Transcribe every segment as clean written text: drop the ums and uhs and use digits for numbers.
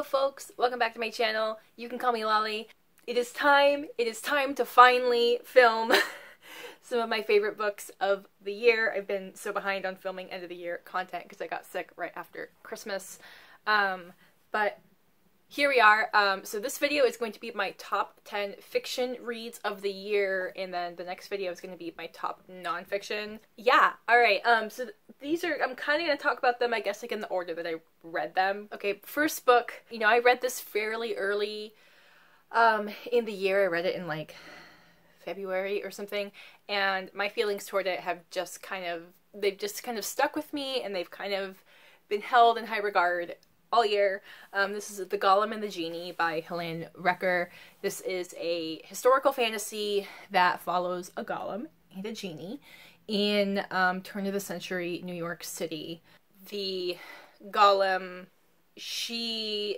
Hello folks, welcome back to my channel. You can call me Lali. It is time to finally film some of my favorite books of the year. I've been so behind on filming end of the year content because I got sick right after Christmas. But here we are. So this video is going to be my top 10 fiction reads of the year, and then the next video is going to be my top nonfiction. Yeah, alright, so these are, I'm kind of going to talk about them, I guess, like in the order that I read them. Okay, first book, you know, I read this fairly early in the year. I read it in like February or something, and my feelings toward it have just kind of, they've just kind of stuck with me, and they've kind of been held in high regard all year. This is The Golem and the Genie by Helene Wrecker. This is a historical fantasy that follows a golem and a genie in turn of the century New York City. The golem, she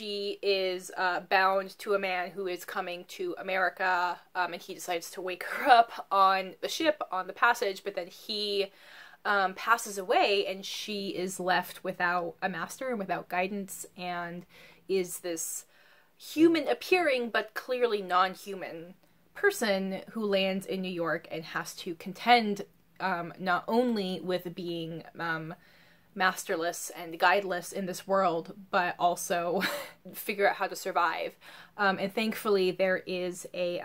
is bound to a man who is coming to America, and he decides to wake her up on the ship, on the passage, but then he passes away, and she is left without a master and without guidance, and is this human appearing but clearly non-human person who lands in New York and has to contend not only with being masterless and guideless in this world, but also figure out how to survive. And thankfully there is a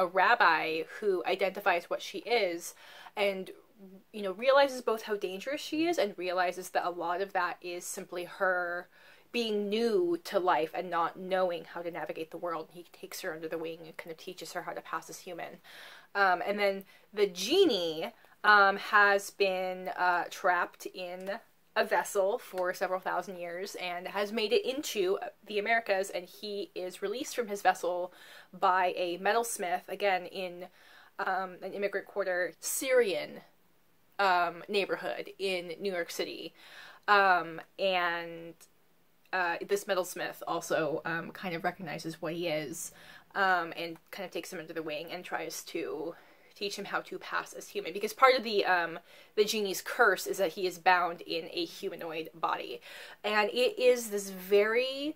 rabbi who identifies what she is, and you know, realizes both how dangerous she is and realizes that a lot of that is simply her being new to life and not knowing how to navigate the world. He takes her under the wing and kind of teaches her how to pass as human. And then the genie has been trapped in a vessel for several thousand years and has made it into the Americas, and he is released from his vessel by a metalsmith, again in an immigrant quarter Syrian neighborhood in New York City. And this metalsmith also kind of recognizes what he is, and kind of takes him under the wing and tries to teach him how to pass as human, because part of the genie's curse is that he is bound in a humanoid body. And it is this very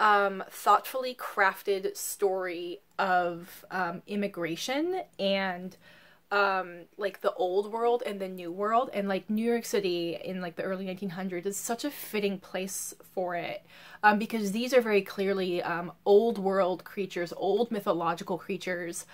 thoughtfully crafted story of immigration and like the old world and the new world, and like New York City in like the early 1900s is such a fitting place for it, because these are very clearly old world creatures, old mythological creatures,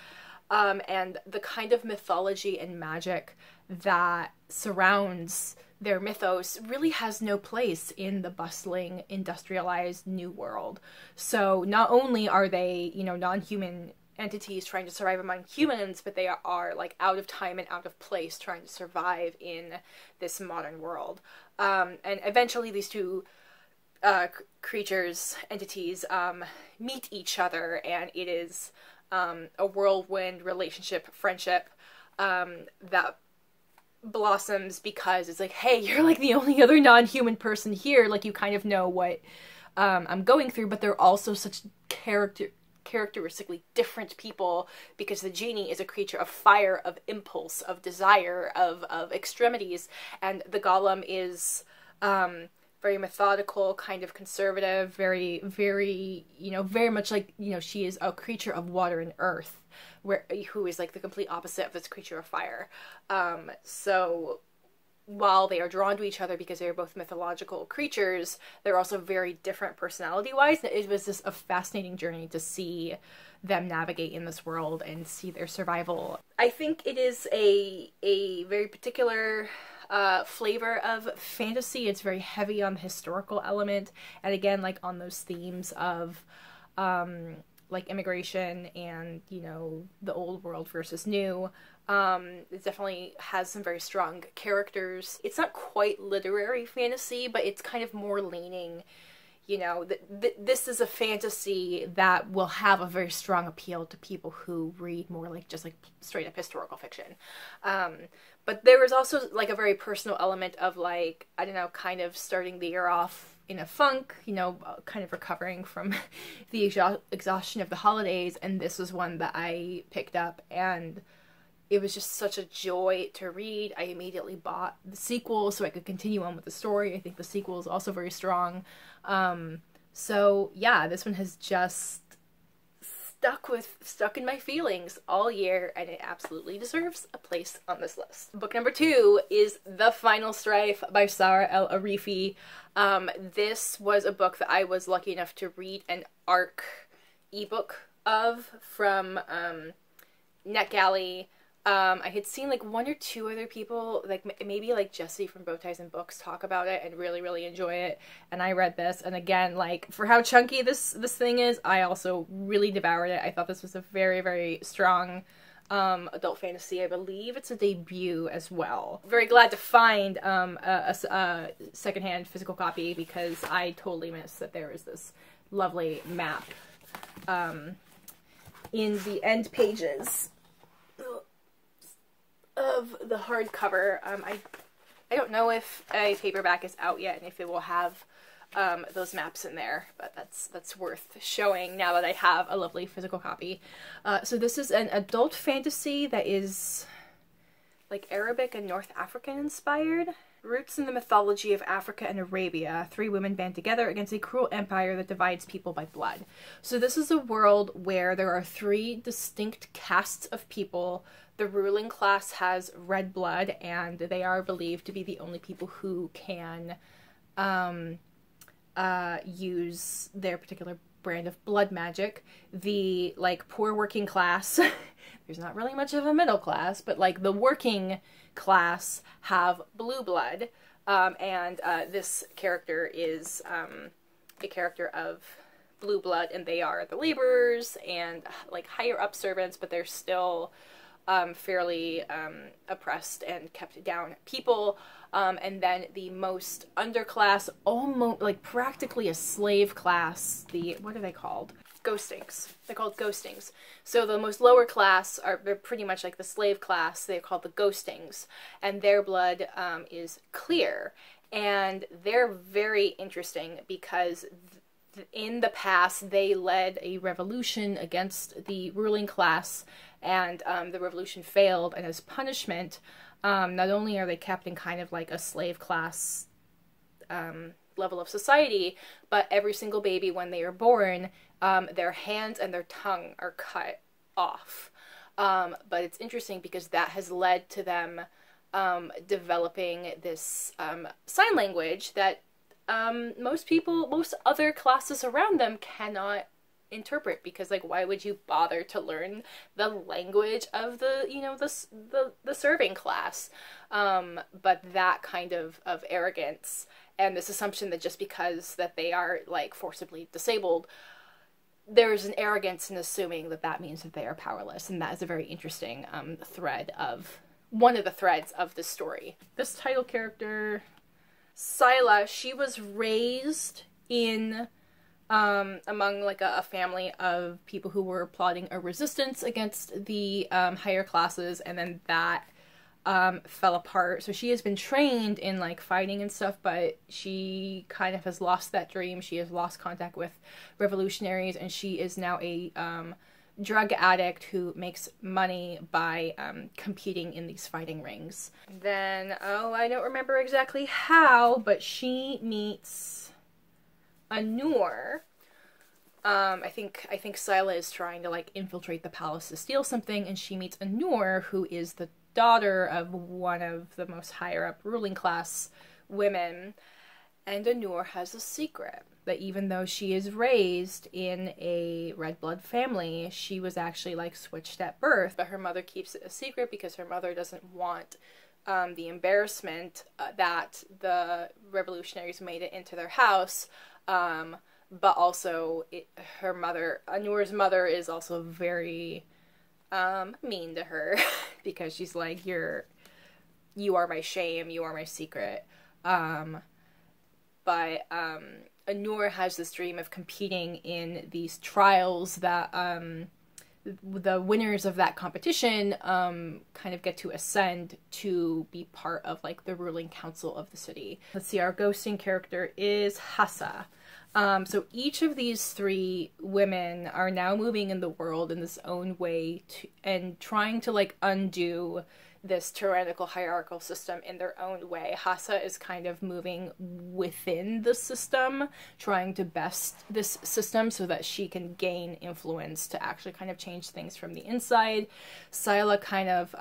and the kind of mythology and magic that surrounds their mythos really has no place in the bustling, industrialized new world. So not only are they, you know, non-human entities trying to survive among humans, but they are like out of time and out of place trying to survive in this modern world. And eventually these two creatures, entities, meet each other, and it is a whirlwind relationship, friendship, that blossoms because it's like, hey, you're like the only other non-human person here, like you kind of know what I'm going through, but they're also such characteristically different people, because the genie is a creature of fire, of impulse, of desire, of extremities, and the golem is very methodical, kind of conservative, very, you know, very much like, you know, she is a creature of water and earth, who is like the complete opposite of this creature of fire. So while they are drawn to each other because they are both mythological creatures, they're also very different personality-wise. It was just a fascinating journey to see them navigate in this world and see their survival. I think it is a very particular flavor of fantasy. It's very heavy on the historical element, and again, like on those themes of like immigration and, you know, the old world versus new. It definitely has some very strong characters. It's not quite literary fantasy, but it's kind of more leaning, you know, this is a fantasy that will have a very strong appeal to people who read more like just like straight up historical fiction. But there was also like a very personal element of like, I don't know, kind of starting the year off in a funk, you know, kind of recovering from the exhaustion of the holidays, and this was one that I picked up and it was just such a joy to read. I immediately bought the sequel so I could continue on with the story. I think the sequel is also very strong. So yeah, this one has just stuck in my feelings all year, and it absolutely deserves a place on this list. Book number 2 is The Final Strife by Sara El Arifi. This was a book that I was lucky enough to read an ARC ebook of from NetGalley. I had seen like one or two other people, like maybe like Jesse from Bowties and Books, talk about it and really enjoy it. And I read this, and again, like, for how chunky this thing is, I also really devoured it. I thought this was a very strong adult fantasy. I believe it's a debut as well. Very glad to find a secondhand physical copy, because I totally missed that there was this lovely map in the end pages of the hardcover. I don't know if a paperback is out yet and if it will have those maps in there, but that's worth showing now that I have a lovely physical copy. So this is an adult fantasy that is like Arabic and North African inspired. Roots in the mythology of Africa and Arabia, 3 women band together against a cruel empire that divides people by blood. So this is a world where there are 3 distinct castes of people. The ruling class has red blood, and they are believed to be the only people who can use their particular brand of blood magic. The, like, poor working class, there's not really much of a middle class, but, like, the working class have blue blood, and this character is a character of blue blood, and they are the laborers and, like, higher-up servants, but they're still fairly oppressed and kept down people. And then the most underclass, almost like practically a slave class, the, what are they called? Ghostings. They're called ghostings. So the most lower class they're pretty much like the slave class. They're called the ghostings, and their blood is clear, and they're very interesting because in the past, they led a revolution against the ruling class, and the revolution failed, and as punishment, not only are they kept in kind of like a slave class level of society, but every single baby, when they are born, their hands and their tongue are cut off. But it's interesting because that has led to them developing this sign language that most other classes around them cannot interpret, because, like, why would you bother to learn the language of the, you know, the serving class? But that kind of arrogance and this assumption that just because that they are, like, forcibly disabled, there's an arrogance in assuming that that means that they are powerless, and that is a very interesting one of the threads of this story. This title character, Sila, she was raised in, among like a family of people who were plotting a resistance against the higher classes, and then that fell apart. So she has been trained in like fighting and stuff, but she kind of has lost that dream. She has lost contact with revolutionaries, and she is now a drug addict who makes money by competing in these fighting rings. Then, oh, I don't remember exactly how, but she meets Anur. I think Sila is trying to like infiltrate the palace to steal something, and she meets Anur, who is the daughter of one of the most higher up ruling class women. And Anur has a secret, that even though she is raised in a red blood family, she was actually like switched at birth, but her mother keeps it a secret because her mother doesn't want the embarrassment that the revolutionaries made it into their house. But also her mother, Anur's mother, is also very mean to her because she's like, you are my shame, you are my secret. But Anur has this dream of competing in these trials that the winners of that competition kind of get to ascend to be part of like the ruling council of the city. Let's see, our ghosting character is Hassa. So each of these three women are now moving in the world in this own way and trying to like undo this tyrannical hierarchical system in their own way. Hassa is kind of moving within the system, trying to best this system so that she can gain influence to actually kind of change things from the inside. Sila kind of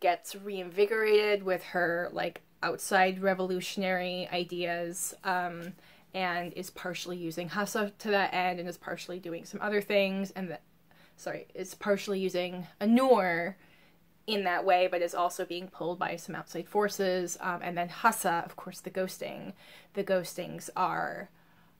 gets reinvigorated with her like outside revolutionary ideas and is partially using Hassa to that end and is partially doing some other things and is partially using Anur in that way, but is also being pulled by some outside forces. And then Hassa, of course, the ghostings are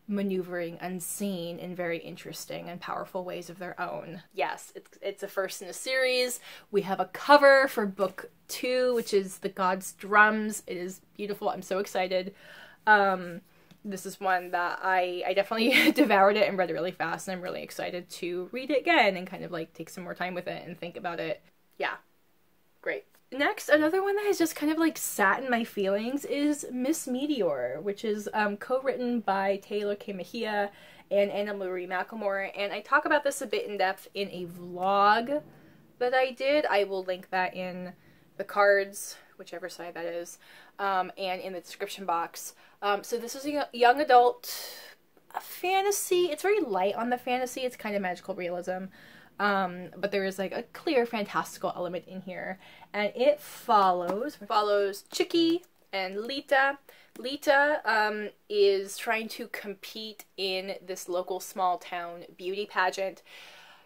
maneuvering unseen in very interesting and powerful ways of their own. Yes, it's a first in a series. We have a cover for book 2, which is The God's Drums. It is beautiful. I'm so excited. This is one that I definitely devoured it and read it really fast, and I'm really excited to read it again and kind of like take some more time with it and think about it. Yeah. Great. Next, another one that has just kind of like sat in my feelings is Miss Meteor, which is co-written by Tehlor Kay Mejia and Anna-Marie McLemore, and I talk about this a bit in depth in a vlog that I did. I will link that in the cards, whichever side that is, and in the description box. So this is a young adult fantasy. It's very light on the fantasy. It's kind of magical realism. But there is like a clear fantastical element in here, and it follows Chicky and Lita. Lita is trying to compete in this local small town beauty pageant.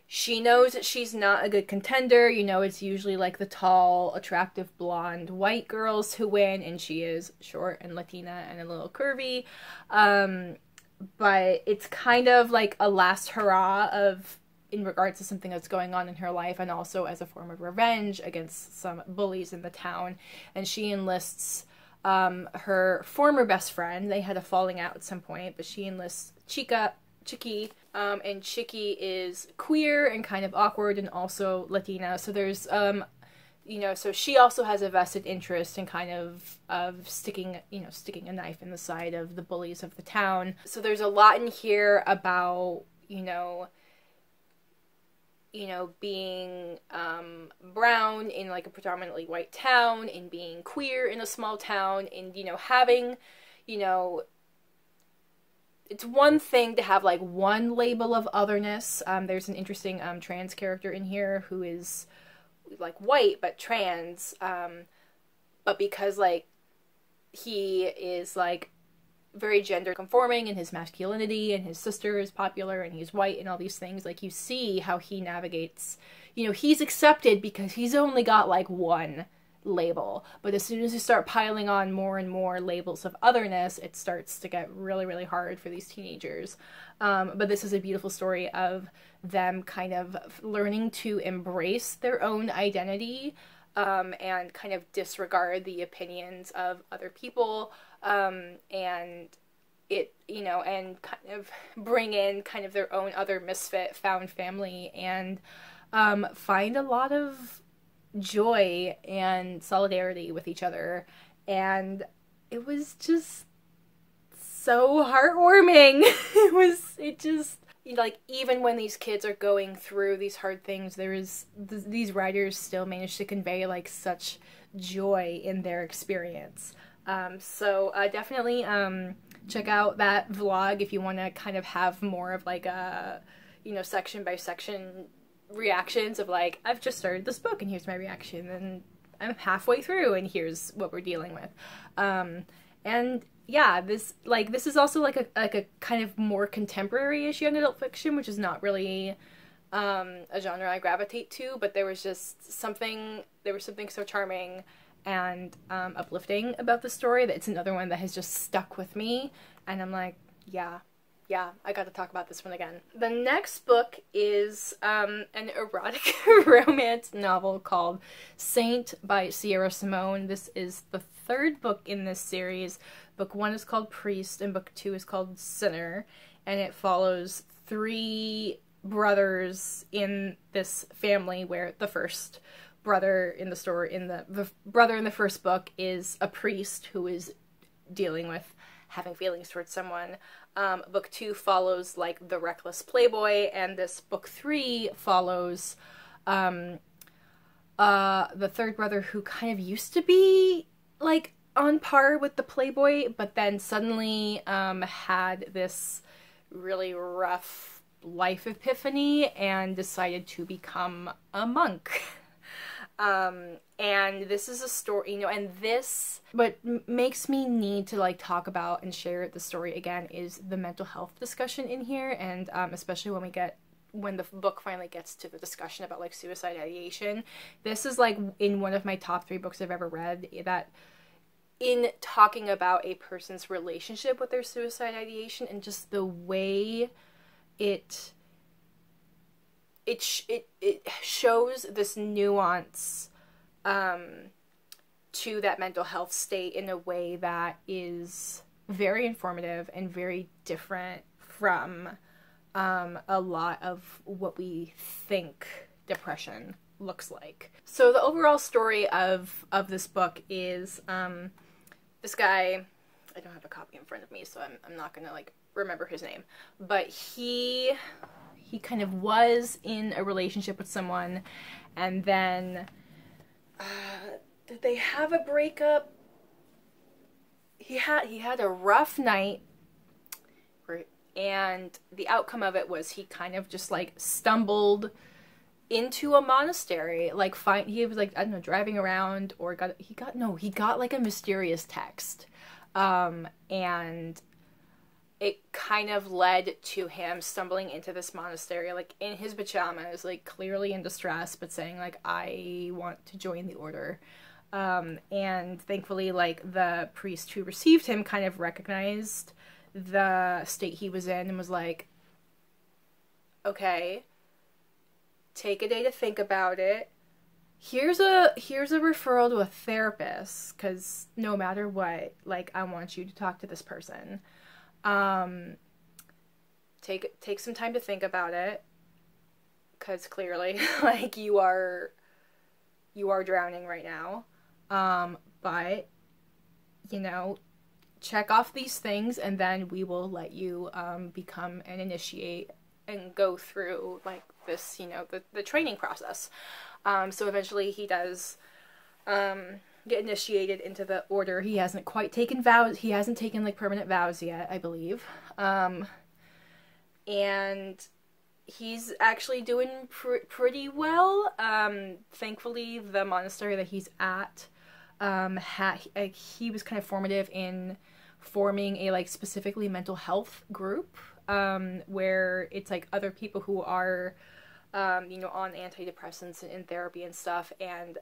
She knows that she's not a good contender. You know, it's usually like the tall, attractive, blonde, white girls who win, and she is short and Latina and a little curvy. But it's kind of like a last hurrah of in regards to something that's going on in her life, and also as a form of revenge against some bullies in the town. And she enlists her former best friend. They had a falling out at some point, but she enlists Chicky, and Chicky is queer and kind of awkward and also Latina. So there's, you know, so she also has a vested interest in kind of sticking a knife in the side of the bullies of the town. So there's a lot in here about, you know, being brown in like a predominantly white town, and being queer in a small town, and, having, it's one thing to have like one label of otherness. There's an interesting trans character in here who is like white but trans, but because like he is like very gender conforming in his masculinity, and his sister is popular, and he's white, and all these things, like you see how he navigates, he's accepted because he's only got like one label, but as soon as you start piling on more and more labels of otherness, it starts to get really, really hard for these teenagers. But this is a beautiful story of them kind of learning to embrace their own identity, and kind of disregard the opinions of other people, and it, and kind of bring in kind of their own other misfit found family, and find a lot of joy and solidarity with each other. And it was just so heartwarming. Like, even when these kids are going through these hard things, there is these writers still manage to convey like such joy in their experience. So definitely check out that vlog if you want to kind of have more of like a, section by section reactions of like, I've just started this book and here's my reaction, and I'm halfway through and here's what we're dealing with. And yeah, this is also like a kind of more contemporary-ish young adult fiction, which is not really a genre I gravitate to, but there was something so charming and uplifting about the story that it's another one that has just stuck with me, and I'm like, yeah, I got to talk about this one again. The next book is an erotic romance novel called Saint by Sierra Simone. This is the third book in this series. Book 1 is called Priest, and Book 2 is called Sinner, and it follows three brothers in this family, where the first brother in the story, the brother in the first book is a priest who is dealing with having feelings towards someone. Book two follows like the reckless playboy, and this book three follows the third brother, who kind of used to be like on par with the playboy, but then suddenly had this really rough life epiphany and decided to become a monk. And this is a story, you know, and this, what makes me need to like talk about and share the story again is the mental health discussion in here, and especially when we get, when the book finally gets to the discussion about like suicide ideation. This is like in one of my top 3 books I've ever read, that in talking about a person's relationship with their suicide ideation and just the way it shows this nuance to that mental health state in a way that is very informative and very different from a lot of what we think depression looks like. So the overall story of this book is this guy, I don't have a copy in front of me, so I'm not gonna like remember his name, but he kind of was in a relationship with someone, and then did they have a breakup? He had a rough night, and the outcome of it was he kind of just like stumbled into a monastery. Like he was like, I don't know, driving around, or he got like a mysterious text, and it kind of led to him stumbling into this monastery, like in his pajamas, like clearly in distress, but saying like, I want to join the order. And thankfully, like the priest who received him kind of recognized the state he was in and was like, okay, take a day to think about it. Here's a referral to a therapist, 'cause no matter what, like I want you to talk to this person. Take some time to think about it, 'cause clearly like you are drowning right now. But you know, check off these things, and then we will let you become an initiate and go through like this, you know, the training process. So eventually he does get initiated into the order. He hasn't quite taken vows. He hasn't taken like permanent vows yet, I believe. And he's actually doing pretty well. Thankfully, the monastery that he's at, he was kind of formative in forming a like specifically mental health group, where it's like other people who are, you know, on antidepressants and in therapy and stuff, and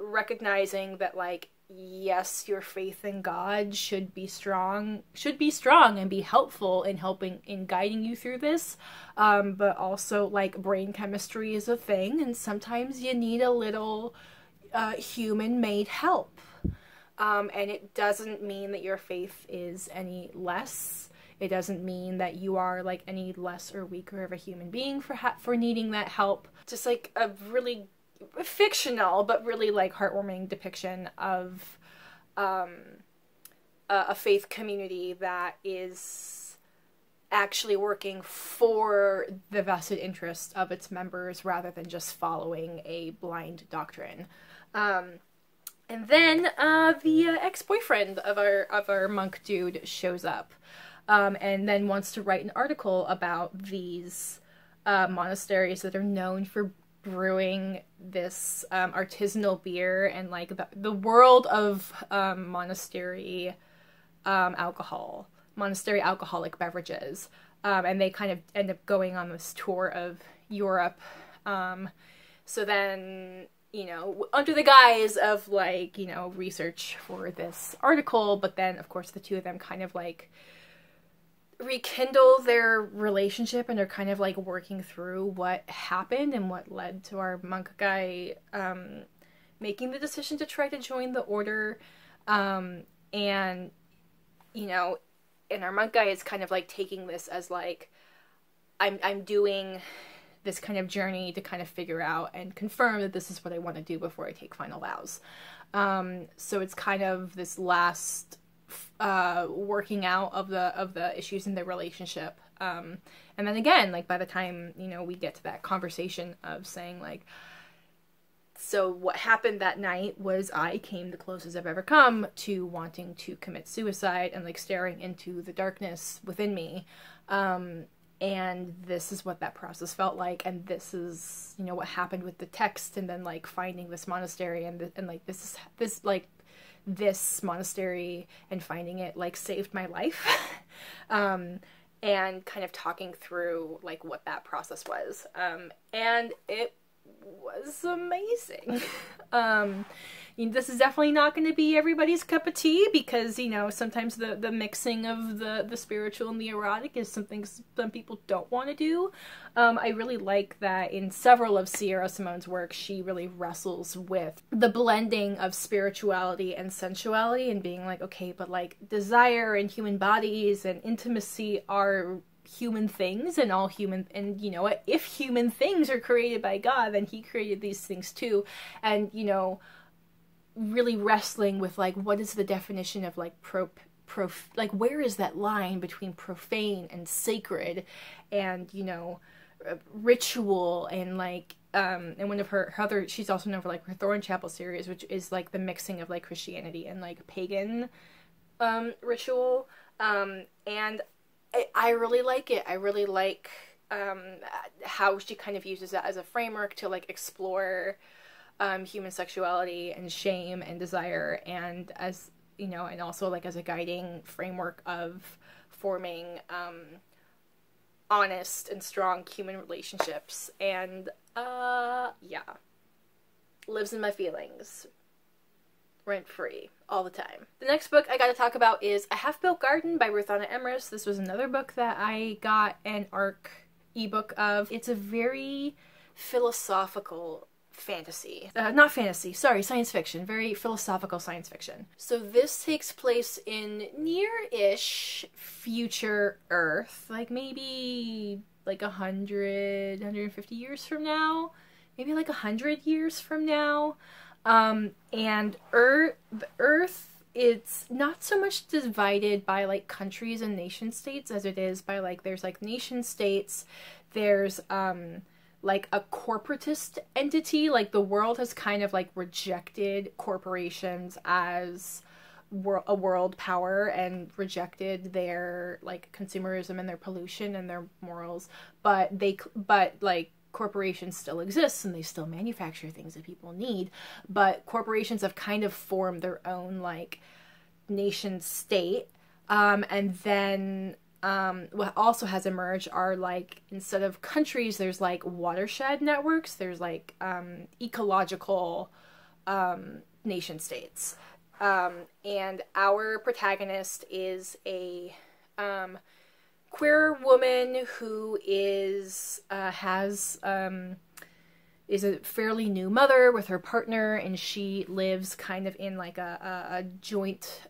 recognizing that like, yes, your faith in God should be strong and be helpful in helping, in guiding you through this, but also like brain chemistry is a thing, and sometimes you need a little human-made help, and it doesn't mean that your faith is any less. It doesn't mean that you are like any less or weaker of a human being for needing that help. Just like a really fictional but really like heartwarming depiction of a faith community that is actually working for the vested interests of its members rather than just following a blind doctrine. And then the ex-boyfriend of our monk dude shows up. And then wants to write an article about these monasteries that are known for brewing this artisanal beer, and like the world of monastery alcoholic beverages. And they kind of end up going on this tour of Europe. So then, you know, under the guise of like, you know, research for this article, but then of course the two of them kind of like rekindle their relationship, and are kind of like working through what happened and what led to our monk guy making the decision to try to join the order, and you know, and our monk guy is kind of like taking this as like, I'm doing this kind of journey to kind of figure out and confirm that this is what I want to do before I take final vows. So it's kind of this last working out of the issues in the relationship. And then again, like, by the time, you know, we get to that conversation of saying, like, so what happened that night was I came the closest I've ever come to wanting to commit suicide and, like, staring into the darkness within me. And this is what that process felt like, and this is, you know, what happened with the text, and then, like, finding this monastery, and like, this is, this, like, this monastery and finding it, like, saved my life. And kind of talking through, like, what that process was. And it was amazing. You know, this is definitely not going to be everybody's cup of tea, because, you know, sometimes the mixing of the spiritual and the erotic is something some people don't want to do. I really like that in several of Sierra Simone's work, she really wrestles with the blending of spirituality and sensuality, and being like, okay, but, like, desire and human bodies and intimacy are human things, and all human, and, you know, if human things are created by God, then he created these things too. And, you know, really wrestling with, like, what is the definition of, like, like, where is that line between profane and sacred, and, you know, ritual, and, like, and one of her other, she's also known for, like, her Thorn Chapel series, which is, like, the mixing of, like, Christianity and, like, pagan ritual. And I really like it. I really like how she kind of uses that as a framework to, like, explore human sexuality and shame and desire, and, as you know, and also, like, as a guiding framework of forming honest and strong human relationships. And yeah, lives in my feelings. Rent-free all the time. The next book I gotta talk about is A Half-Built Garden by Ruthanna Emrys. This was another book that I got an ARC ebook of. It's a very philosophical fantasy. Not fantasy, sorry, science fiction. Very philosophical science fiction. So this takes place in near-ish future Earth, like maybe like 100, 150 years from now, maybe like 100 years from now. And the Earth, it's not so much divided by, like, countries and nation states as it is by, like, there's, like, nation states, there's, like, a corporatist entity, like, the world has kind of, like, rejected corporations as a world power, and rejected their, like, consumerism and their pollution and their morals, but, like, corporations still exist, and they still manufacture things that people need, but corporations have kind of formed their own, like, nation state. And then what also has emerged are, like, instead of countries, there's, like, watershed networks, there's, like, ecological nation states. And our protagonist is a queer woman who is is a fairly new mother with her partner, and she lives kind of in, like, a joint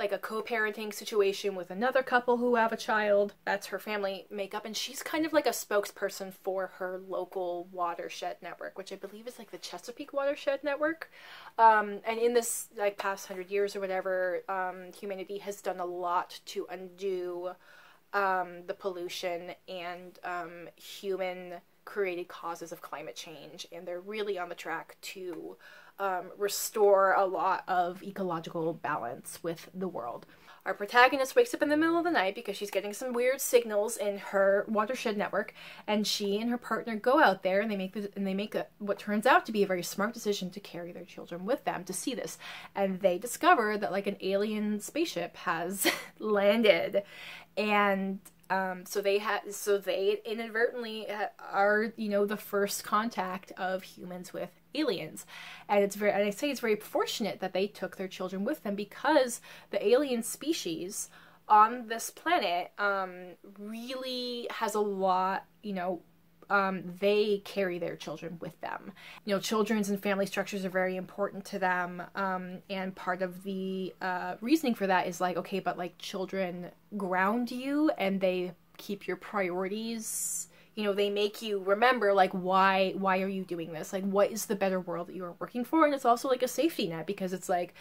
like a co-parenting situation with another couple who have a child. That's her family makeup, and she's kind of like a spokesperson for her local watershed network, which I believe is, like, the Chesapeake Watershed Network. And in this, like, past 100 years or whatever, humanity has done a lot to undo the pollution and human created causes of climate change, and they're really on the track to restore a lot of ecological balance with the world. Our protagonist wakes up in the middle of the night because she's getting some weird signals in her watershed network, and she and her partner go out there, and they make what turns out to be a very smart decision to carry their children with them to see this. And they discover that, like, an alien spaceship has landed, and so they inadvertently are, you know, the first contact of humans with aliens. And it's very fortunate that they took their children with them, because the alien species on this planet really has a lot, you know, they carry their children with them. You know, children's and family structures are very important to them, and part of the reasoning for that is, like, okay, but, like, children ground you, and they keep your priorities, you know, they make you remember, like, why are you doing this? Like, what is the better world that you are working for? And it's also like a safety net, because it's like,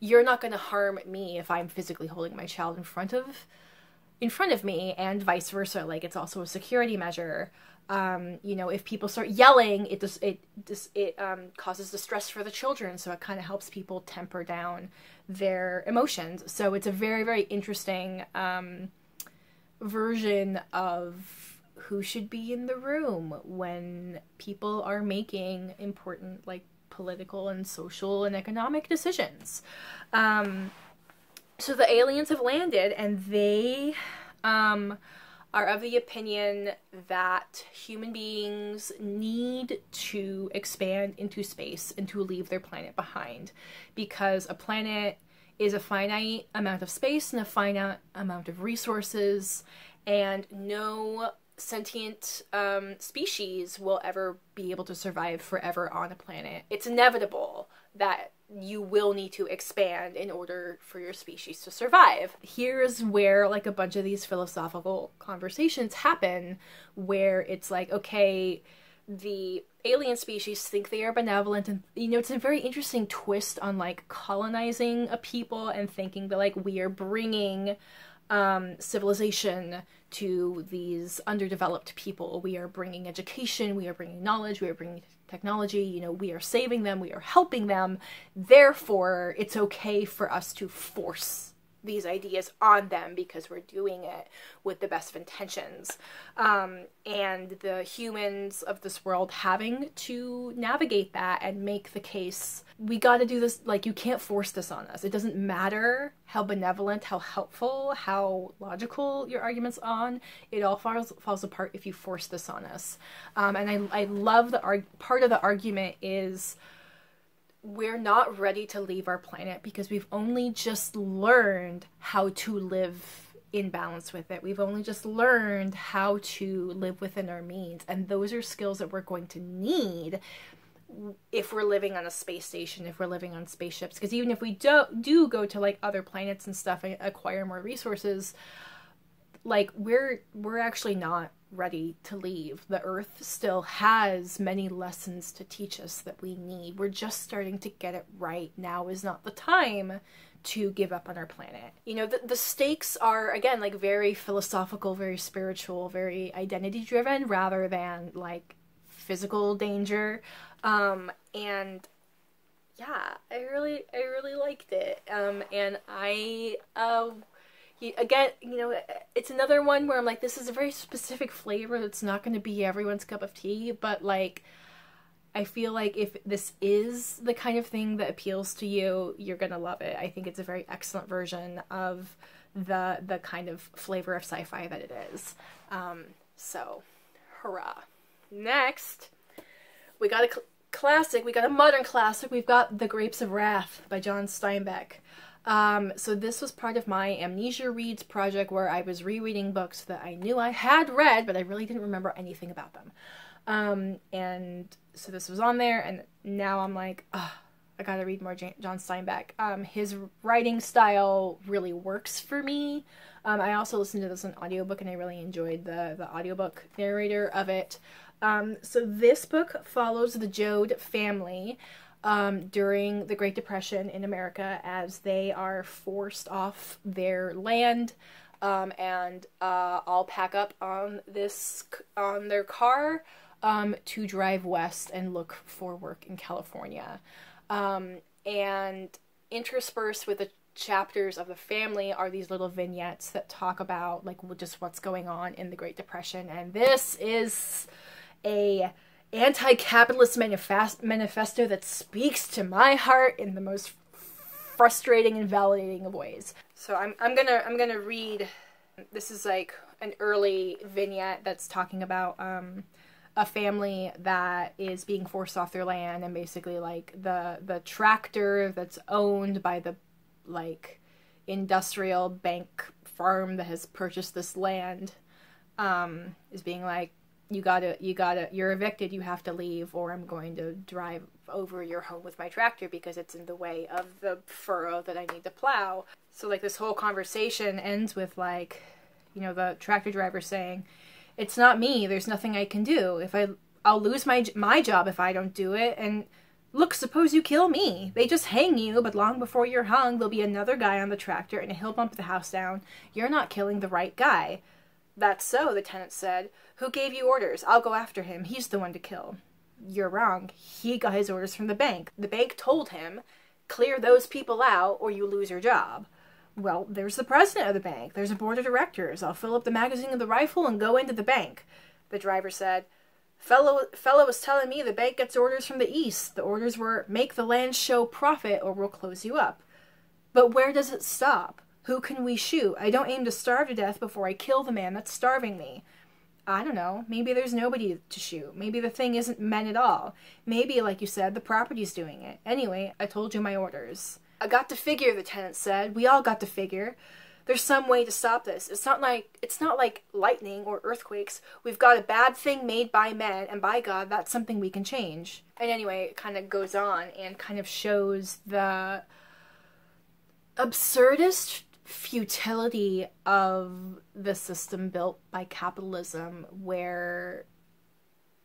you're not going to harm me if I'm physically holding my child in front of me, and vice versa. Like, it's also a security measure. You know, if people start yelling, it causes distress for the children. So it kind of helps people temper down their emotions. So it's a very, very interesting, version of who should be in the room when people are making important, like, political and social and economic decisions. So the aliens have landed, and they are of the opinion that human beings need to expand into space and to leave their planet behind, because a planet is a finite amount of space and a finite amount of resources, and no sentient species will ever be able to survive forever on a planet. It's inevitable that you will need to expand in order for your species to survive. Here's where, like, a bunch of these philosophical conversations happen, where it's like, okay, the alien species think they are benevolent, and, you know, it's a very interesting twist on, like, colonizing a people and thinking that, like, we are bringing civilization to these underdeveloped people. We are bringing education, we are bringing knowledge, we are bringing technology, you know, we are saving them, we are helping them. Therefore, it's okay for us to force these ideas on them because we're doing it with the best of intentions. And the humans of this world having to navigate that and make the case, we gotta do this, like, you can't force this on us. It doesn't matter how benevolent, how helpful, how logical your arguments on, it all falls apart if you force this on us. And I love the part of the argument is, we're not ready to leave our planet because we've only just learned how to live in balance with it. We've only just learned how to live within our means. And those are skills that we're going to need if we're living on a space station, if we're living on spaceships. Because even if we do go to, like, other planets and stuff and acquire more resources, like, we're actually not ready to leave. The Earth still has many lessons to teach us that we need. We're just starting to get it right. Now is not the time to give up on our planet. You know, the stakes are, again, like, very philosophical, very spiritual, very identity driven, rather than, like, physical danger. And yeah, I really liked it. And I again, you know, it's another one where I'm like, this is a very specific flavor that's not going to be everyone's cup of tea, but, like, I feel like if this is the kind of thing that appeals to you, you're going to love it. I think it's a very excellent version of the kind of flavor of sci-fi that it is. So, hurrah. Next, we got a classic, we got a modern classic, we've got The Grapes of Wrath by John Steinbeck. So this was part of my Amnesia Reads project, where I was rereading books that I knew I had read, but I really didn't remember anything about them. And so this was on there, and now I'm like, oh, I gotta read more John Steinbeck. His writing style really works for me. I also listened to this on audiobook, and I really enjoyed the audiobook narrator of it. So this book follows the Joad family during the Great Depression in America, as they are forced off their land, and all pack up on their car, to drive west and look for work in California. And interspersed with the chapters of the family are these little vignettes that talk about, like, just what's going on in the Great Depression. And this is a anti-capitalist manifesto that speaks to my heart in the most frustrating and validating of ways. So I'm gonna read. This is, like, an early vignette that's talking about a family that is being forced off their land, and basically, like, the tractor that's owned by the, like, industrial bank firm that has purchased this land is being like, you're evicted, you have to leave, or I'm going to drive over your home with my tractor because it's in the way of the furrow that I need to plow. So, like, this whole conversation ends with, like, you know, the tractor driver saying, it's not me, there's nothing I can do. If I'll lose my job if I don't do it, and look, suppose you kill me. They just hang you, but long before you're hung, there'll be another guy on the tractor and he'll bump the house down. You're not killing the right guy. That's so, the tenant said. Who gave you orders? I'll go after him. He's the one to kill. You're wrong. He got his orders from the bank. The bank told him, clear those people out or you lose your job. Well, there's the president of the bank. There's a board of directors. I'll fill up the magazine of the rifle and go into the bank. The driver said, Fellow was telling me the bank gets orders from the east. The orders were, make the land show profit or we'll close you up. But where does it stop? Who can we shoot? I don't aim to starve to death before I kill the man that's starving me. I don't know. Maybe there's nobody to shoot. Maybe the thing isn't meant at all. Maybe, like you said, the property's doing it. Anyway, I told you my orders. I got to figure, the tenant said. We all got to figure. There's some way to stop this. It's not like lightning or earthquakes. We've got a bad thing made by men, and by God, that's something we can change. And anyway, it kind of goes on and kind of shows the absurdist futility of the system built by capitalism, where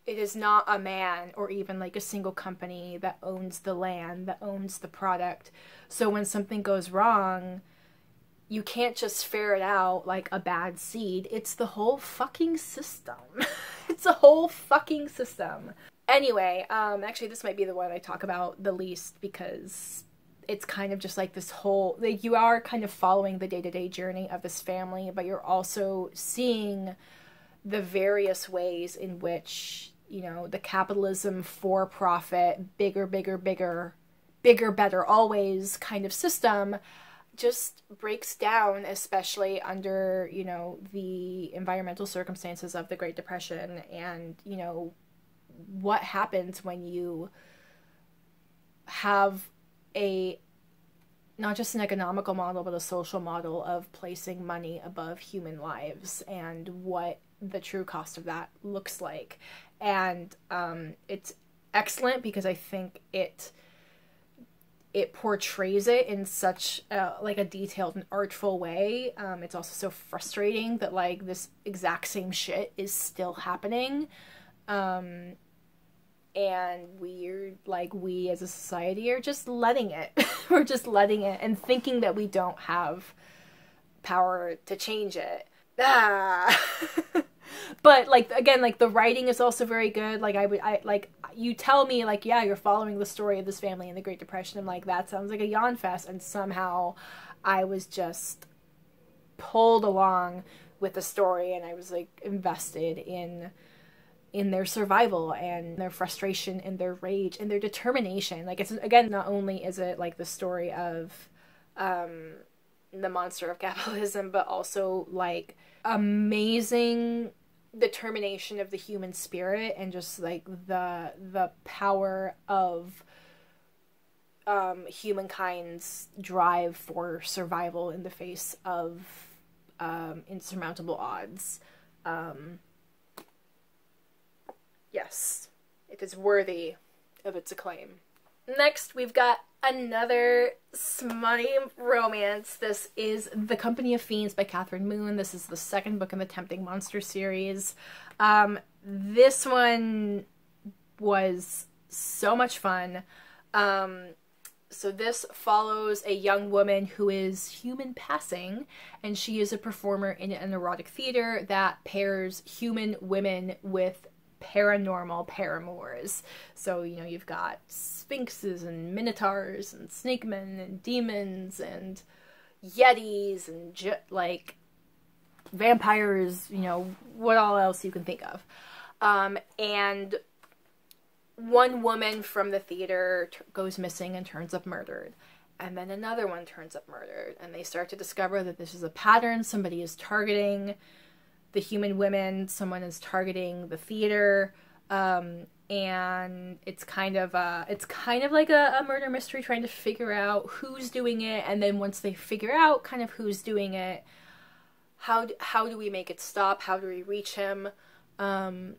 it is not a man or even like a single company that owns the land, that owns the product. So when something goes wrong, you can't just ferret out like a bad seed. It's the whole fucking system. It's a whole fucking system. Anyway, actually this might be the one I talk about the least, because it's kind of just like this whole, like, you are kind of following the day-to-day journey of this family, but you're also seeing the various ways in which, you know, the capitalism for profit, bigger, better, always kind of system just breaks down, especially under, you know, the environmental circumstances of the Great Depression and, you know, what happens when you have a not just an economical model but a social model of placing money above human lives and what the true cost of that looks like. And it's excellent because I think it portrays it in such like a detailed and artful way. It's also so frustrating that like this exact same shit is still happening, and we're like, we as a society are just letting it. We're just letting it and thinking that we don't have power to change it. But like, again, like the writing is also very good. Like I like, you tell me like, yeah, you're following the story of this family in the Great Depression. I'm like, that sounds like a yawn fest. And somehow I was just pulled along with the story, and I was like invested in their survival and their frustration and their rage and their determination. Like, it's, again, not only is it like the story of the monster of capitalism, but also like amazing determination of the human spirit and just like the power of humankind's drive for survival in the face of insurmountable odds. Yes, it is worthy of its acclaim. Next, we've got another smutty romance. This is The Company of Fiends by Kathryn Moon. This is the second book in the Tempting Monster series. This one was so much fun. So this follows a young woman who is human passing, and she is a performer in an erotic theater that pairs human women with paranormal paramours. So, you know, you've got sphinxes and minotaurs and snake men and demons and yetis and like vampires, you know, what all else you can think of. And one woman from the theater goes missing and turns up murdered. And then another one turns up murdered, and they start to discover that this is a pattern. Somebody is targeting the human women, someone is targeting the theater, and it's kind of like a murder mystery, trying to figure out who's doing it, and then once they figure out kind of who's doing it, how do we make it stop, how do we reach him, and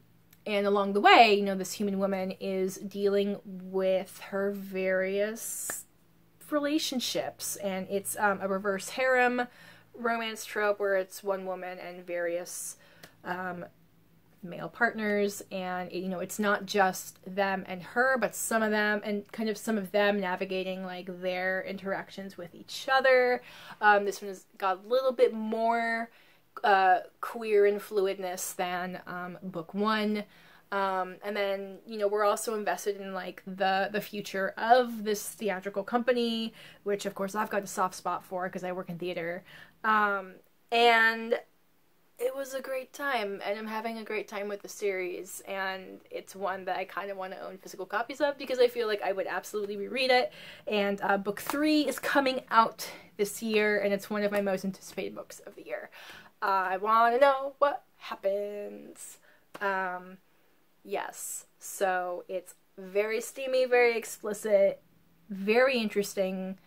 along the way, you know, this human woman is dealing with her various relationships, and it's a reverse harem romance trope where it's one woman and various male partners, and you know, it's not just them and her, but some of them and kind of some of them navigating like their interactions with each other. This one has got a little bit more queer and fluidness than book one. And then, you know, we're also invested in like the future of this theatrical company, which of course I've got a soft spot for because I work in theater. And it was a great time, and I'm having a great time with the series, and it's one that I kind of want to own physical copies of because I feel like I would absolutely reread it. And book three is coming out this year, and it's one of my most anticipated books of the year. I want to know what happens. Yes, so it's very steamy, very explicit, very interesting,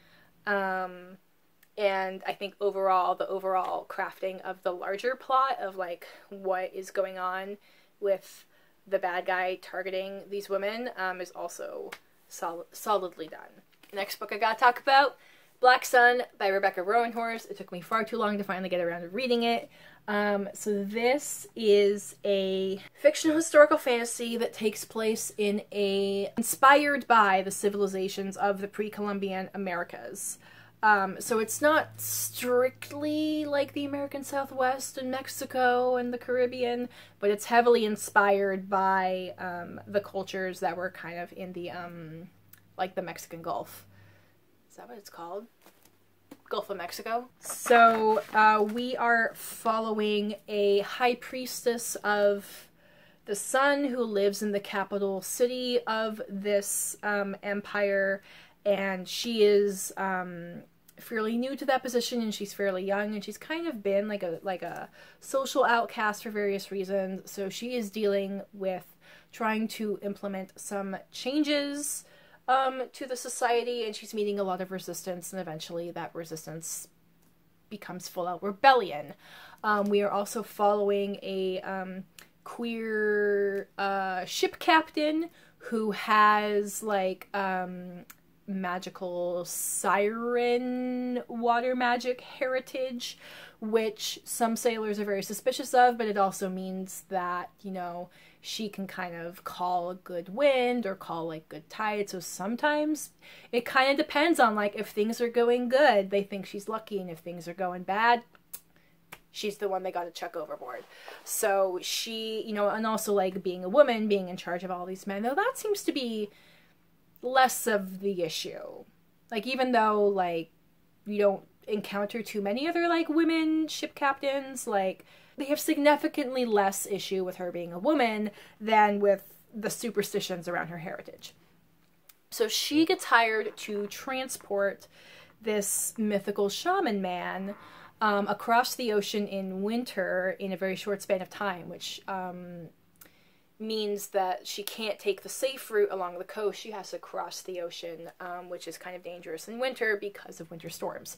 and I think overall, the overall crafting of the larger plot of like what is going on with the bad guy targeting these women is also solidly done. Next book I gotta talk about, Black Sun by Rebecca Roanhorse. It took me far too long to finally get around to reading it. So this is a fictional historical fantasy that takes place in inspired by the civilizations of the pre-Columbian Americas. So it's not strictly like the American Southwest and Mexico and the Caribbean, but it's heavily inspired by the cultures that were kind of in the, like the Mexican Gulf. Is that what it's called? Gulf of Mexico. So we are following a high priestess of the sun who lives in the capital city of this empire, and she is fairly new to that position, and she's fairly young, and she's kind of been like a social outcast for various reasons. So she is dealing with trying to implement some changes to the society, and she's meeting a lot of resistance, and eventually that resistance becomes full-out rebellion. We are also following a queer ship captain who has like magical siren water magic heritage, which some sailors are very suspicious of, but it also means that, you know, she can kind of call a good wind or call like good tide. So sometimes it kind of depends on like if things are going good, they think she's lucky, and if things are going bad, she's the one they got to chuck overboard. So she, you know, and also like being a woman, being in charge of all these men, though that seems to be less of the issue. Like, even though like you don't encounter too many other like women ship captains, like they have significantly less issue with her being a woman than with the superstitions around her heritage. So she gets hired to transport this mythical shaman man across the ocean in winter in a very short span of time, which means that she can't take the safe route along the coast. She has to cross the ocean, which is kind of dangerous in winter because of winter storms.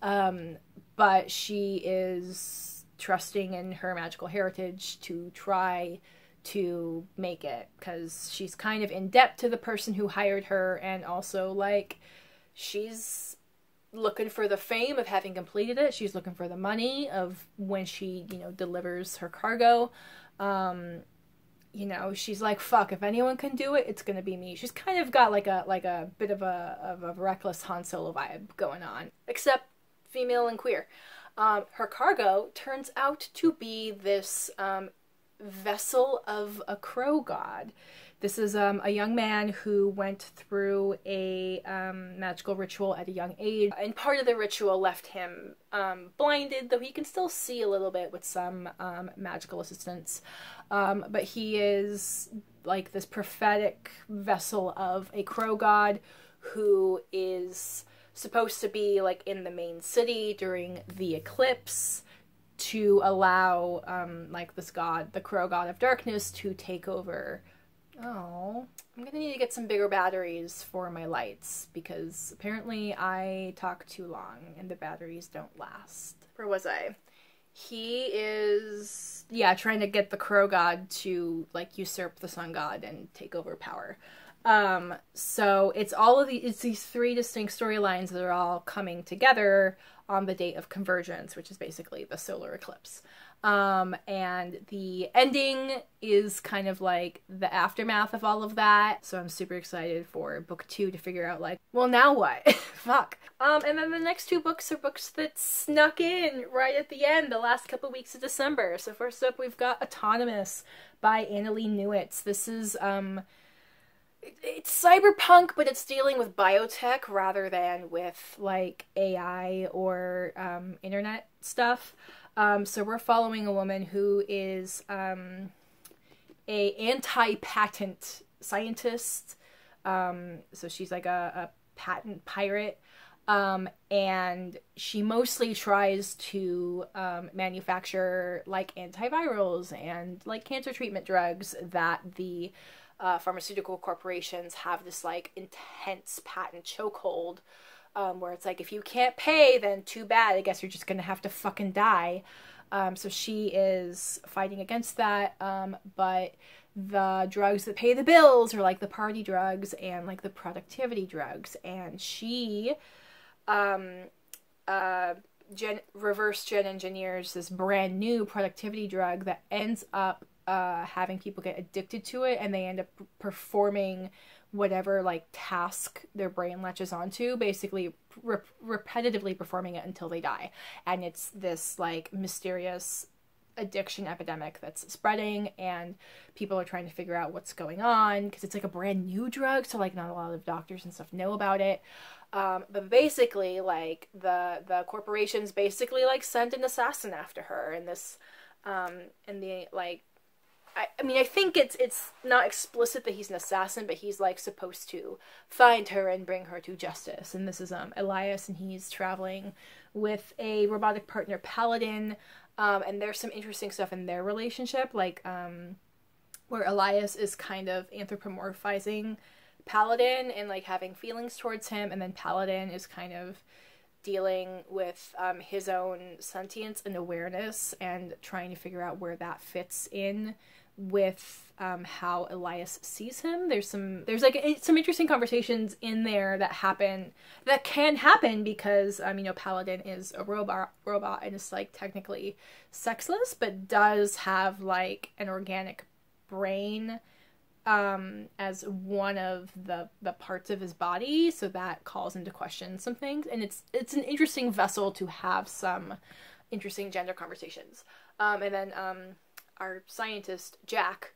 But she is trusting in her magical heritage to try to make it, because she's kind of in debt to the person who hired her, and also like she's looking for the fame of having completed it. She's looking for the money of when she, you know, delivers her cargo. You know, she's like, fuck, if anyone can do it, it's gonna be me. She's kind of got like a bit of a reckless Han Solo vibe going on, except female and queer. Her cargo turns out to be this vessel of a crow god. This is a young man who went through a magical ritual at a young age, and part of the ritual left him blinded, though he can still see a little bit with some magical assistance. But he is like this prophetic vessel of a crow god who is supposed to be like in the main city during the eclipse to allow like this god, the crow god of darkness, to take over. Oh, I'm gonna need to get some bigger batteries for my lights, because apparently I talk too long and the batteries don't last. Where was I? He is, yeah, trying to get the crow god to like usurp the sun god and take over power. So it's all of it's these three distinct storylines that are all coming together on the date of convergence, which is basically the solar eclipse. And the ending is kind of like the aftermath of all of that. So I'm super excited for book 2 to figure out, like, well, now what? Fuck. And then the next 2 books are books that snuck in right at the end, the last couple weeks of December. So first up, we've got Autonomous by Annalee Newitz. This is, it's cyberpunk, but it's dealing with biotech rather than with, like, AI or, internet stuff. So we're following a woman who is a anti-patent scientist. So she's like a patent pirate. And she mostly tries to manufacture, like, antivirals and, like, cancer treatment drugs that the pharmaceutical corporations have this, like, intense patent chokehold. Where it's like, if you can't pay, then too bad. I guess you're just gonna have to fucking die. So she is fighting against that, but the drugs that pay the bills are, like, the party drugs and, like, the productivity drugs. And she reverse gen engineers this brand new productivity drug that ends up having people get addicted to it, and they end up performing whatever, like, task their brain latches onto, basically repetitively performing it until they die. And it's this, like, mysterious addiction epidemic that's spreading, and people are trying to figure out what's going on, because it's, like, a brand new drug, so, like, not a lot of doctors and stuff know about it. But basically, like, the corporations basically, like, send an assassin after her, and this, and the, like, I mean, I think it's not explicit that he's an assassin, but he's, like, supposed to find her and bring her to justice. And this is Elias, and he's traveling with a robotic partner, Paladin, and there's some interesting stuff in their relationship, like, where Elias is kind of anthropomorphizing Paladin and, like, having feelings towards him, and then Paladin is kind of dealing with his own sentience and awareness and trying to figure out where that fits in with how Elias sees him. There's like some interesting conversations in there that can happen because you know, Paladin is a robot and is, like, technically sexless, but does have, like, an organic brain as one of the parts of his body, so that calls into question some things, and it's an interesting vessel to have some interesting gender conversations. And then our scientist, Jack,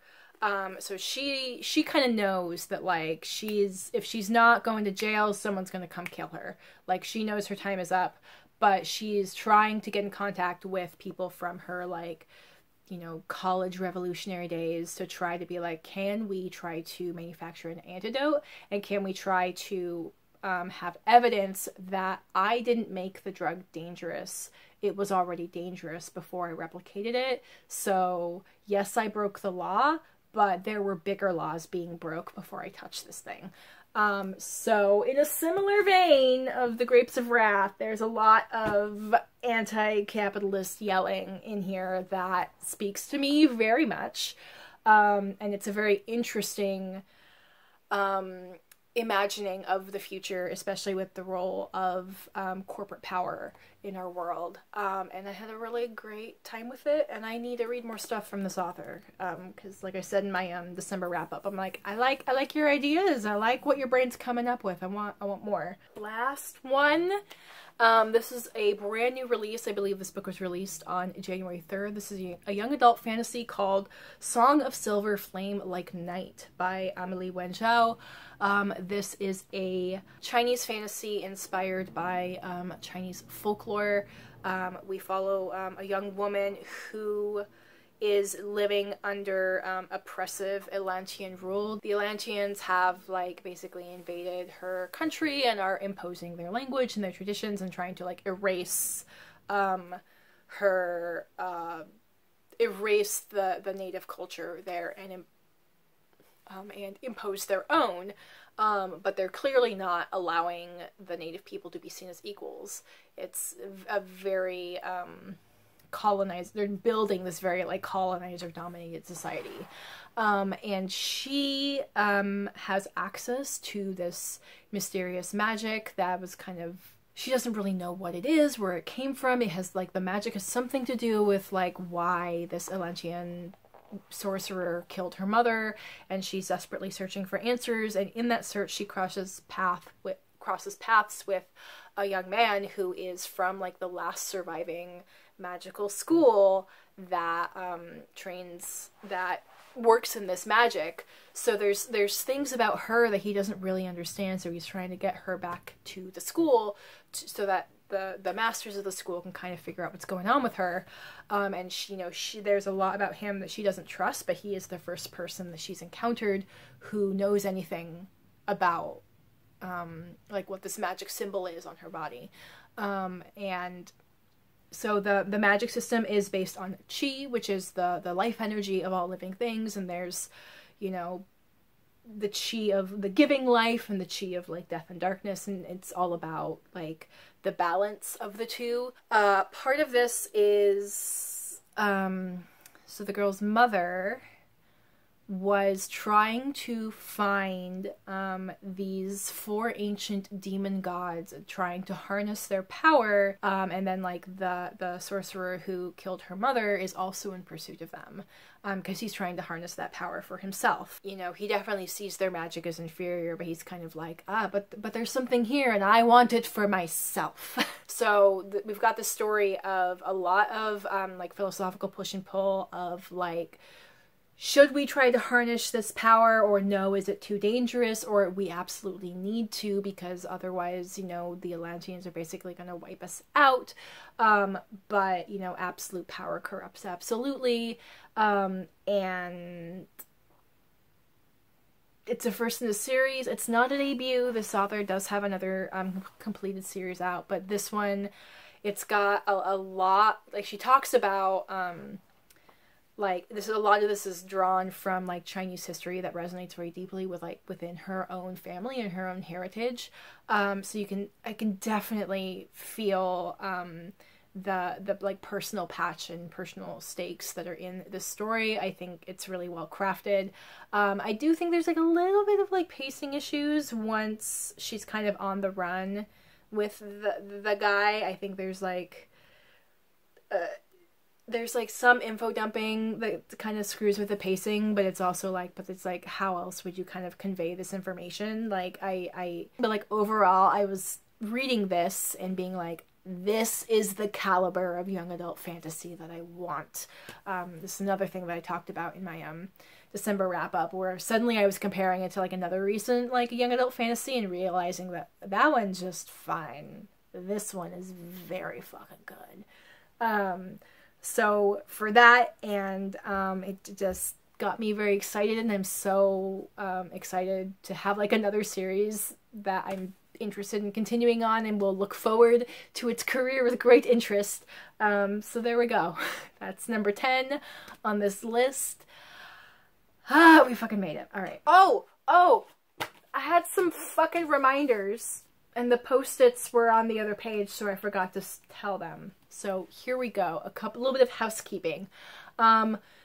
so she kind of knows that, like, if she's not going to jail, someone's gonna come kill her. Like, she knows her time is up, but she's trying to get in contact with people from her, like, you know, college revolutionary days to try to be like, can we try to manufacture an antidote, and can we try to have evidence that I didn't make the drug dangerous? It was already dangerous before I replicated it. So yes, I broke the law, but there were bigger laws being broke before I touched this thing. So in a similar vein of the Grapes of Wrath, there's a lot of anti-capitalist yelling in here that speaks to me very much. And it's a very interesting, imagining of the future, especially with the role of corporate power in our world. And I had a really great time with it, and I need to read more stuff from this author, because, like I said in my December wrap-up, I'm like, I like your ideas, I like what your brain's coming up with, I want more. Last one, this is a brand new release. I believe this book was released on January 3rd. This is a young adult fantasy called Song of Silver Flame Like Night by Amelie Wen Zhao. This is a Chinese fantasy inspired by Chinese folklore. We follow a young woman who is living under oppressive Atlantean rule. The Atlanteans have, like, basically invaded her country and are imposing their language and their traditions and trying to, like, erase the native culture there and impose their own, but they're clearly not allowing the native people to be seen as equals. It's a very colonized, they're building this very like colonizer dominated society. And she has access to this mysterious magic that was kind of, she doesn't really know what it is, where it came from. It has like, the magic has something to do with like why this Atlantean sorcerer killed her mother, and she's desperately searching for answers. And in that search, she crosses paths with a young man who is from like the last surviving magical school that works in this magic. So there's things about her that he doesn't really understand, so he's trying to get her back to the school so that the masters of the school can kind of figure out what's going on with her. And she, you know, there's a lot about him that she doesn't trust, but he is the first person that she's encountered who knows anything about like what this magic symbol is on her body. And so the magic system is based on chi, which is the life energy of all living things. And there's, you know, the chi of the giving life and the chi of like death and darkness, and it's all about like the balance of the two. Part of this is so the girl's mother was trying to find these four ancient demon gods, trying to harness their power, and then like the sorcerer who killed her mother is also in pursuit of them, because he's trying to harness that power for himself. You know, he definitely sees their magic as inferior, but he's kind of like, ah, but there's something here and I want it for myself. So we've got the story of a lot of like philosophical push and pull of like, should we try to harness this power, or no, is it too dangerous, or we absolutely need to, because otherwise, you know, the Atlanteans are basically going to wipe us out. But, you know, absolute power corrupts absolutely. And it's the first in the series. It's not a debut. This author does have another completed series out, but this one, it's got a lot, like she talks about, like this is, a lot of this is drawn from like Chinese history that resonates very deeply with like within her own family and her own heritage. So I can definitely feel the like personal passion, personal stakes that are in this story. I think it's really well crafted. I do think there's like a little bit of like pacing issues once she's kind of on the run with the guy. I think there's like some info dumping that kind of screws with the pacing, but it's also like, but it's like, how else would you kind of convey this information? Like but like overall, I was reading this and being like, this is the caliber of young adult fantasy that I want. This is another thing that I talked about in my December wrap up, where suddenly I was comparing it to like another recent like young adult fantasy and realizing that that one's just fine. This one is very fucking good. So for that, and it just got me very excited, and I'm so excited to have like another series that I'm interested in continuing on, and will look forward to its career with great interest. So there we go. That's number 10 on this list. Ah, we fucking made it. All right. Oh, I had some fucking reminders, and the Post-its were on the other page, so I forgot to tell them. So here we go, a little bit of housekeeping.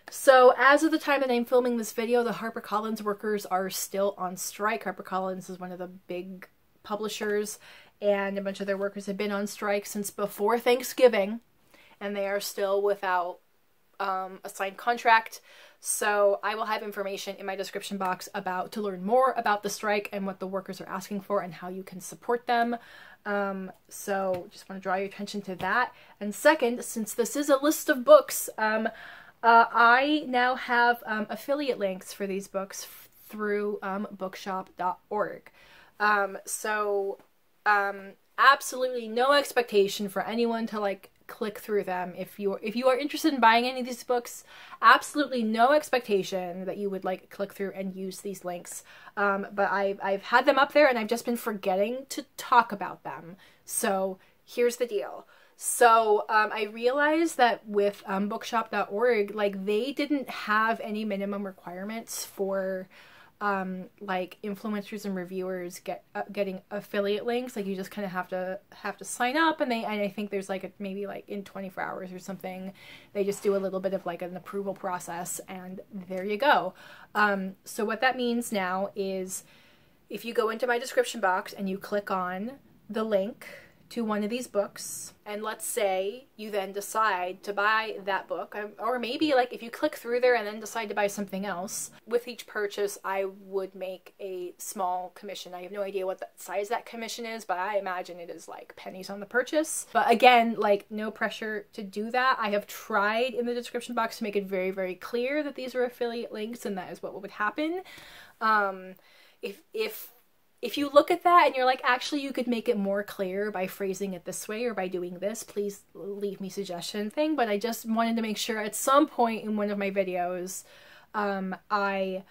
So as of the time that I'm filming this video, the Harper Collins workers are still on strike. Harper Collins is one of the big publishers, and a bunch of their workers have been on strike since before Thanksgiving, and they are still without a signed contract. So I will have information in my description box to learn more about the strike and what the workers are asking for and how you can support them. So just want to draw your attention to that. And second, since this is a list of books, I now have affiliate links for these books through Bookshop.org. So absolutely no expectation for anyone to like click through them. If you are interested in buying any of these books, absolutely no expectation that you would like click through and use these links. But I've had them up there, and I've just been forgetting to talk about them. So here's the deal. So I realized that with Bookshop.org, like they didn't have any minimum requirements for like influencers and reviewers getting affiliate links. Like you just kind of have to sign up, and I think there's like maybe like in 24 hours or something, they just do a little bit of like an approval process, and there you go. So what that means now is, if you go into my description box and you click on the link to one of these books, and let's say you then decide to buy that book, or maybe like if you click through there and then decide to buy something else, with each purchase I would make a small commission. I have no idea what that size that commission is, but I imagine it is like pennies on the purchase. But again, like no pressure to do that. I have tried in the description box to make it very, very clear that these are affiliate links, and that is what would happen. If you look at that and you're like, actually you could make it more clear by phrasing it this way or by doing this, please leave me suggestion thing. But I just wanted to make sure at some point in one of my videos, I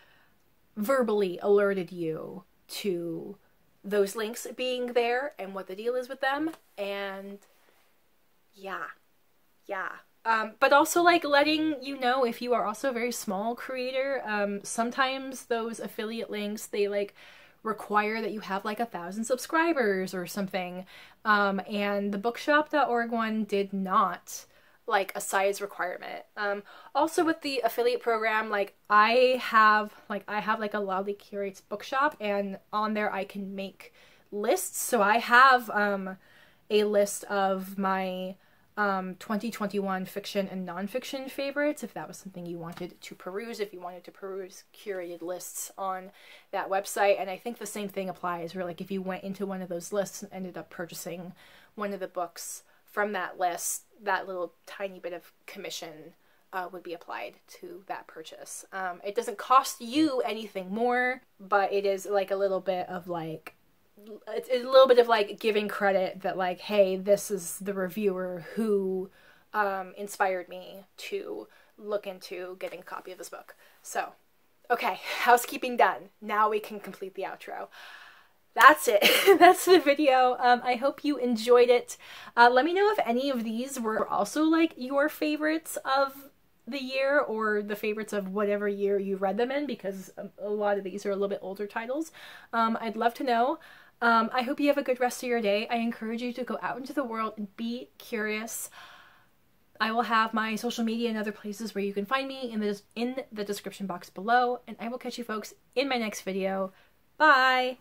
verbally alerted you to those links being there and what the deal is with them. And yeah. But also like letting you know if you are also a very small creator, sometimes those affiliate links, they like require that you have like 1,000 subscribers or something. And the Bookshop.org one did not like a size requirement. Also with the affiliate program, like I have like a LaliCurates bookshop, and on there I can make lists. So I have a list of my 2021 fiction and nonfiction favorites, if that was something you wanted to peruse, if you wanted to peruse curated lists on that website. And I think the same thing applies, where like if you went into one of those lists and ended up purchasing one of the books from that list, that little tiny bit of commission would be applied to that purchase. It doesn't cost you anything more, but it is like a little bit of like, it's a little bit of like giving credit that like, hey, this is the reviewer who inspired me to look into getting a copy of this book. So, okay, housekeeping done. Now we can complete the outro. That's it. That's the video. I hope you enjoyed it. Let me know if any of these were also like your favorites of the year, or the favorites of whatever year you read them in, because a lot of these are a little bit older titles. I'd love to know. I hope you have a good rest of your day. I encourage you to go out into the world and be curious. I will have my social media and other places where you can find me in the description box below, and I will catch you folks in my next video. Bye!